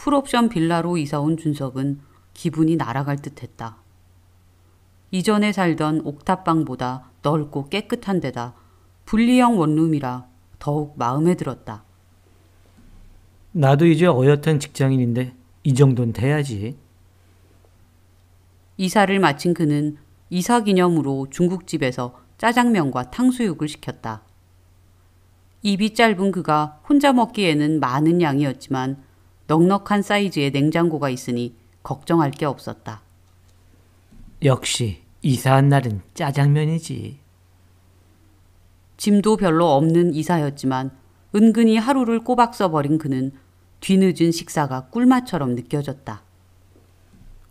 풀옵션 빌라로 이사온 준석은 기분이 날아갈 듯했다. 이전에 살던 옥탑방보다 넓고 깨끗한 데다 분리형 원룸이라 더욱 마음에 들었다. 나도 이제 어엿한 직장인인데 이 정도는 돼야지. 이사를 마친 그는 이사 기념으로 중국집에서 짜장면과 탕수육을 시켰다. 입이 짧은 그가 혼자 먹기에는 많은 양이었지만 넉넉한 사이즈의 냉장고가 있으니 걱정할 게 없었다. 역시 이사한 날은 짜장면이지. 짐도 별로 없는 이사였지만 은근히 하루를 꼬박 써버린 그는 뒤늦은 식사가 꿀맛처럼 느껴졌다.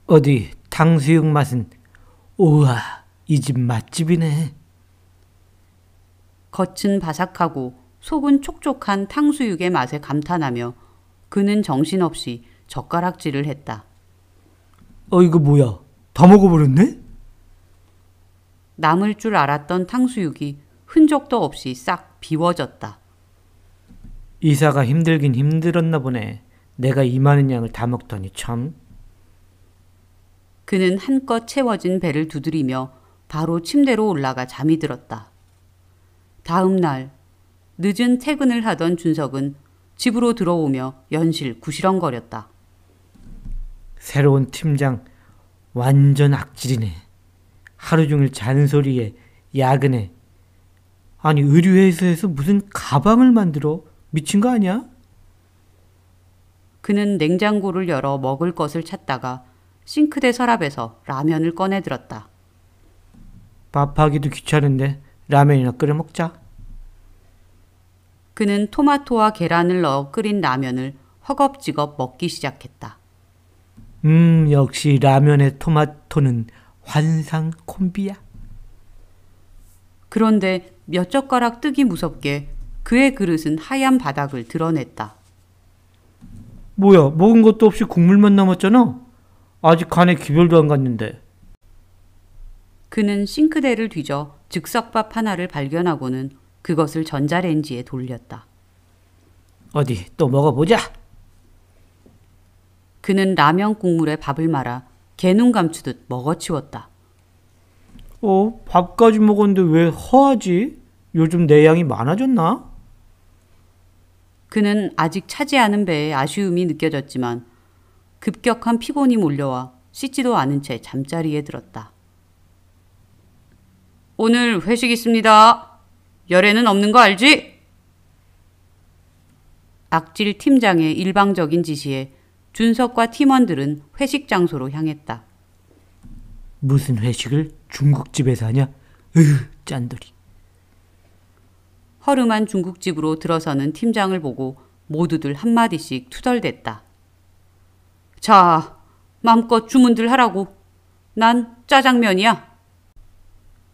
어디 탕수육 맛은 우와 이 집 맛집이네. 겉은 바삭하고 속은 촉촉한 탕수육의 맛에 감탄하며 그는 정신없이 젓가락질을 했다. 이거 뭐야? 다 먹어버렸네? 남을 줄 알았던 탕수육이 흔적도 없이 싹 비워졌다. 이사가 힘들긴 힘들었나 보네. 내가 이 많은 양을 다 먹더니 참. 그는 한껏 채워진 배를 두드리며 바로 침대로 올라가 잠이 들었다. 다음 날 늦은 퇴근을 하던 준석은 집으로 들어오며 연실 구시렁거렸다. 새로운 팀장 완전 악질이네. 하루 종일 잔소리에 야근에. 아니 의류회사에서 무슨 가방을 만들어? 미친 거 아니야? 그는 냉장고를 열어 먹을 것을 찾다가 싱크대 서랍에서 라면을 꺼내 들었다. 밥하기도 귀찮은데 라면이나 끓여 먹자. 그는 토마토와 계란을 넣어 끓인 라면을 허겁지겁 먹기 시작했다. 역시 라면에 토마토는 환상 콤비야. 그런데 몇 젓가락 뜨기 무섭게 그의 그릇은 하얀 바닥을 드러냈다. 뭐야, 먹은 것도 없이 국물만 남았잖아. 아직 간에 기별도 안 갔는데. 그는 싱크대를 뒤져 즉석밥 하나를 발견하고는 그것을 전자레인지에 돌렸다. 어디 또 먹어보자. 그는 라면 국물에 밥을 말아 개눈 감추듯 먹어치웠다. 밥까지 먹었는데 왜 허하지? 요즘 내 양이 많아졌나? 그는 아직 차지 않은 배에 아쉬움이 느껴졌지만 급격한 피곤이 몰려와 씻지도 않은 채 잠자리에 들었다. 오늘 회식 있습니다. 열애는 없는 거 알지? 악질 팀장의 일방적인 지시에 준석과 팀원들은 회식 장소로 향했다. 무슨 회식을 중국집에서 하냐? 짠돌이. 허름한 중국집으로 들어서는 팀장을 보고 모두들 한마디씩 투덜댔다. 자, 마음껏 주문들 하라고. 난 짜장면이야.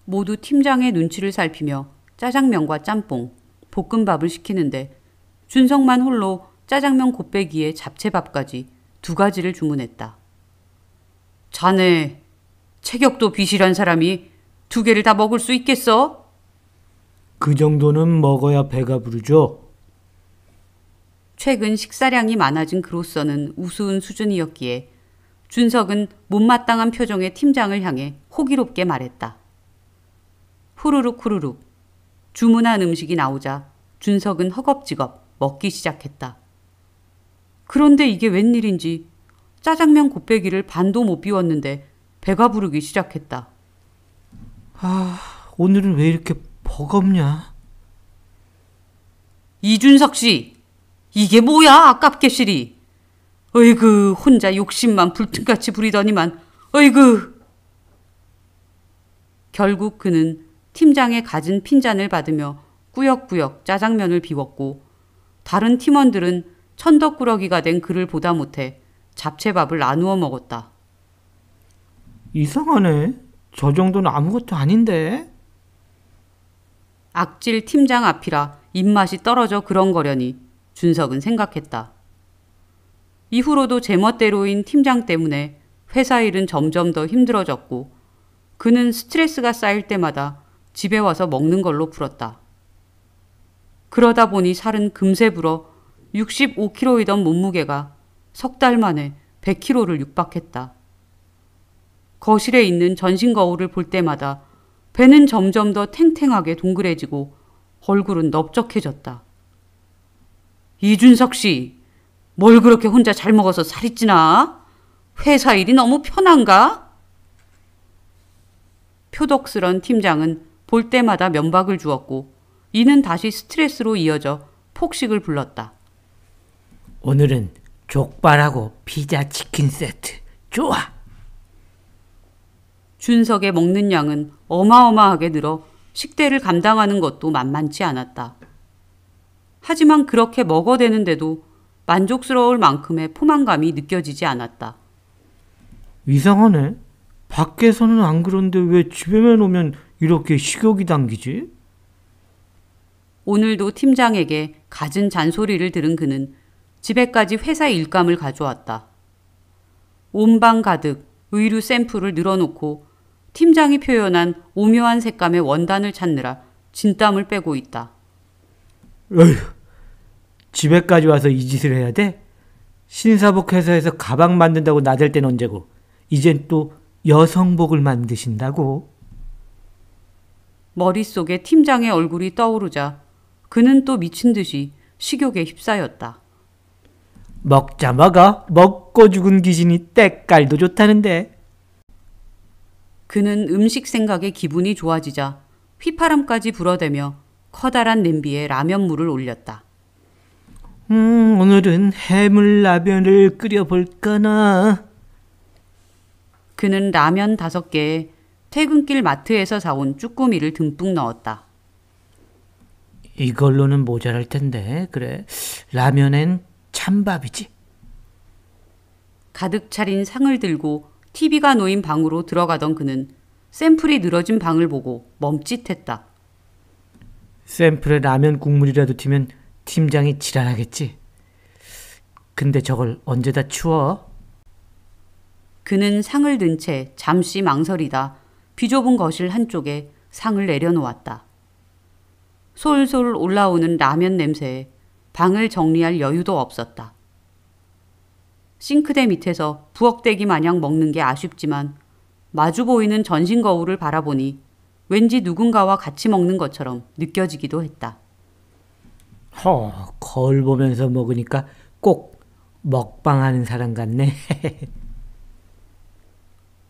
모두 팀장의 눈치를 살피며 짜장면과 짬뽕, 볶음밥을 시키는데 준석만 홀로 짜장면 곱빼기에 잡채밥까지 두 가지를 주문했다. 자네, 체격도 비실한 사람이 두 개를 다 먹을 수 있겠어? 그 정도는 먹어야 배가 부르죠. 최근 식사량이 많아진 그로서는 우스운 수준이었기에 준석은 못마땅한 표정의 팀장을 향해 호기롭게 말했다. 후루룩 후루룩 주문한 음식이 나오자 준석은 허겁지겁 먹기 시작했다. 그런데 이게 웬일인지 짜장면 곱빼기를 반도 못 비웠는데 배가 부르기 시작했다. 오늘은 왜 이렇게 버겁냐? 이준석 씨! 이게 뭐야, 아깝게 시리. 어이구, 혼자 욕심만 불틈같이 부리더니만, 어이구. 결국 그는 팀장의 갖은 핀잔을 받으며 꾸역꾸역 짜장면을 비웠고 다른 팀원들은 천덕꾸러기가 된 그를 보다 못해 잡채밥을 나누어 먹었다. 이상하네. 저 정도는 아무것도 아닌데. 악질 팀장 앞이라 입맛이 떨어져 그런거려니 준석은 생각했다. 이후로도 제멋대로인 팀장 때문에 회사 일은 점점 더 힘들어졌고 그는 스트레스가 쌓일 때마다 집에 와서 먹는 걸로 풀었다. 그러다 보니 살은 금세 불어 65kg이던 몸무게가 석 달 만에 100kg를 육박했다. 거실에 있는 전신 거울을 볼 때마다 배는 점점 더 탱탱하게 동그래지고 얼굴은 넓적해졌다. 이준석 씨, 뭘 그렇게 혼자 잘 먹어서 살이 찌나? 회사 일이 너무 편한가? 표독스런 팀장은 볼 때마다 면박을 주었고 이는 다시 스트레스로 이어져 폭식을 불렀다. 오늘은 족발하고 피자 치킨 세트. 좋아! 준석의 먹는 양은 어마어마하게 늘어 식대를 감당하는 것도 만만치 않았다. 하지만 그렇게 먹어대는데도 만족스러울 만큼의 포만감이 느껴지지 않았다. 이상하네. 밖에서는 안 그런데 왜 집에만 오면 이렇게 식욕이 당기지? 오늘도 팀장에게 갖은 잔소리를 들은 그는 집에까지 회사 일감을 가져왔다. 온방 가득 의류 샘플을 늘어놓고 팀장이 표현한 오묘한 색감의 원단을 찾느라 진땀을 빼고 있다. 어휴, 집에까지 와서 이 짓을 해야 돼? 신사복 회사에서 가방 만든다고 나댈 땐 언제고 이젠 또 여성복을 만드신다고? 머릿속에 팀장의 얼굴이 떠오르자 그는 또 미친 듯이 식욕에 휩싸였다. 먹자 먹어. 먹고 죽은 기신이 때깔도 좋다는데. 그는 음식 생각에 기분이 좋아지자 휘파람까지 불어대며 커다란 냄비에 라면물을 올렸다. 오늘은 해물라면을 끓여볼까나. 그는 라면 5개에 퇴근길 마트에서 사온 쭈꾸미를 듬뿍 넣었다. 이걸로는 모자랄 텐데. 그래, 라면엔 찬밥이지. 가득 차린 상을 들고 TV가 놓인 방으로 들어가던 그는 샘플이 늘어진 방을 보고 멈칫했다. 샘플에 라면 국물이라도 튀면 팀장이 지랄하겠지. 근데 저걸 언제 다 치워? 그는 상을 든 채 잠시 망설이다 비좁은 거실 한쪽에 상을 내려놓았다. 솔솔 올라오는 라면 냄새에 방을 정리할 여유도 없었다. 싱크대 밑에서 부엌대기 마냥 먹는 게 아쉽지만 마주 보이는 전신 거울을 바라보니 왠지 누군가와 같이 먹는 것처럼 느껴지기도 했다. 거울 보면서 먹으니까 꼭 먹방하는 사람 같네.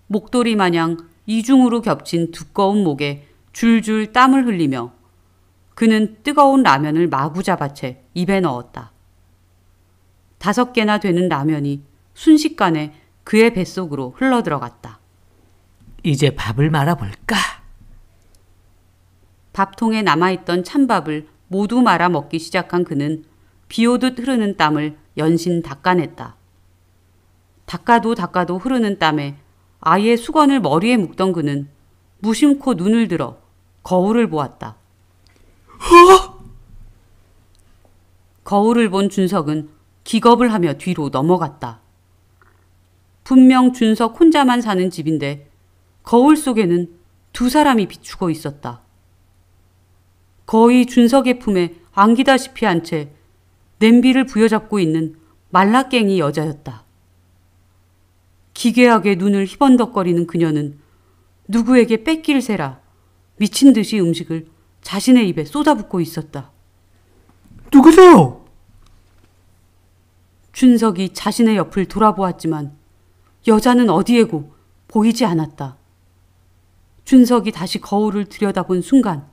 목도리 마냥 이중으로 겹친 두꺼운 목에 줄줄 땀을 흘리며 그는 뜨거운 라면을 마구 잡아채 입에 넣었다. 5개나 되는 라면이 순식간에 그의 뱃속으로 흘러들어갔다. 이제 밥을 말아볼까? 밥통에 남아있던 찬밥을 모두 말아 먹기 시작한 그는 비오듯 흐르는 땀을 연신 닦아냈다. 닦아도 흐르는 땀에 아예 수건을 머리에 묶던 그는 무심코 눈을 들어 거울을 보았다. 거울을 본 준석은 기겁을 하며 뒤로 넘어갔다. 분명 준석 혼자만 사는 집인데 거울 속에는 2사람이 비추고 있었다. 거의 준석의 품에 안기다시피 한 채 냄비를 부여잡고 있는 말라깽이 여자였다. 기괴하게 눈을 희번덕거리는 그녀는 누구에게 뺏길세라 미친 듯이 음식을 자신의 입에 쏟아붓고 있었다. 누구세요? 준석이 자신의 옆을 돌아보았지만 여자는 어디에고 보이지 않았다. 준석이 다시 거울을 들여다본 순간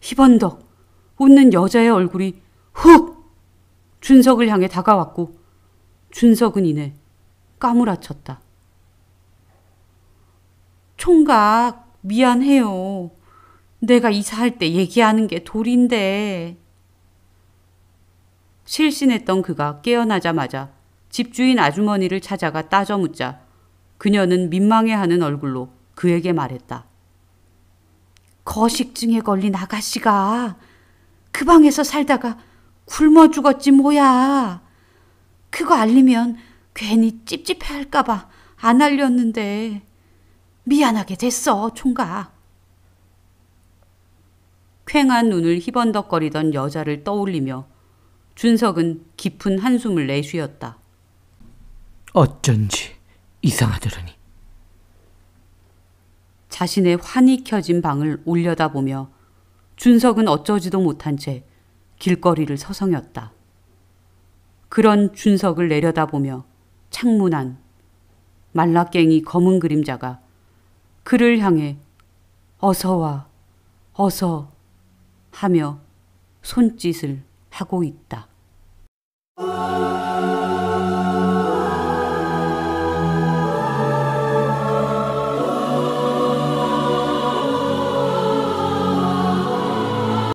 희번덕 웃는 여자의 얼굴이 훅! 준석을 향해 다가왔고 준석은 이내 까무라쳤다. 총각, 미안해요. 내가 이사할 때 얘기하는 게 도리인데. 실신했던 그가 깨어나자마자 집주인 아주머니를 찾아가 따져 묻자 그녀는 민망해하는 얼굴로 그에게 말했다. 거식증에 걸린 아가씨가 그 방에서 살다가 굶어 죽었지 뭐야. 그거 알리면 괜히 찝찝해할까 봐 안 알렸는데 미안하게 됐어, 총각. 퀭한 눈을 희번덕거리던 여자를 떠올리며 준석은 깊은 한숨을 내쉬었다. 어쩐지 이상하더라니. 자신의 환히 켜진 방을 올려다보며 준석은 어쩌지도 못한 채 길거리를 서성였다. 그런 준석을 내려다보며 창문 안 말라깽이 검은 그림자가 그를 향해 어서와 어서 하며 손짓을 하고 있다.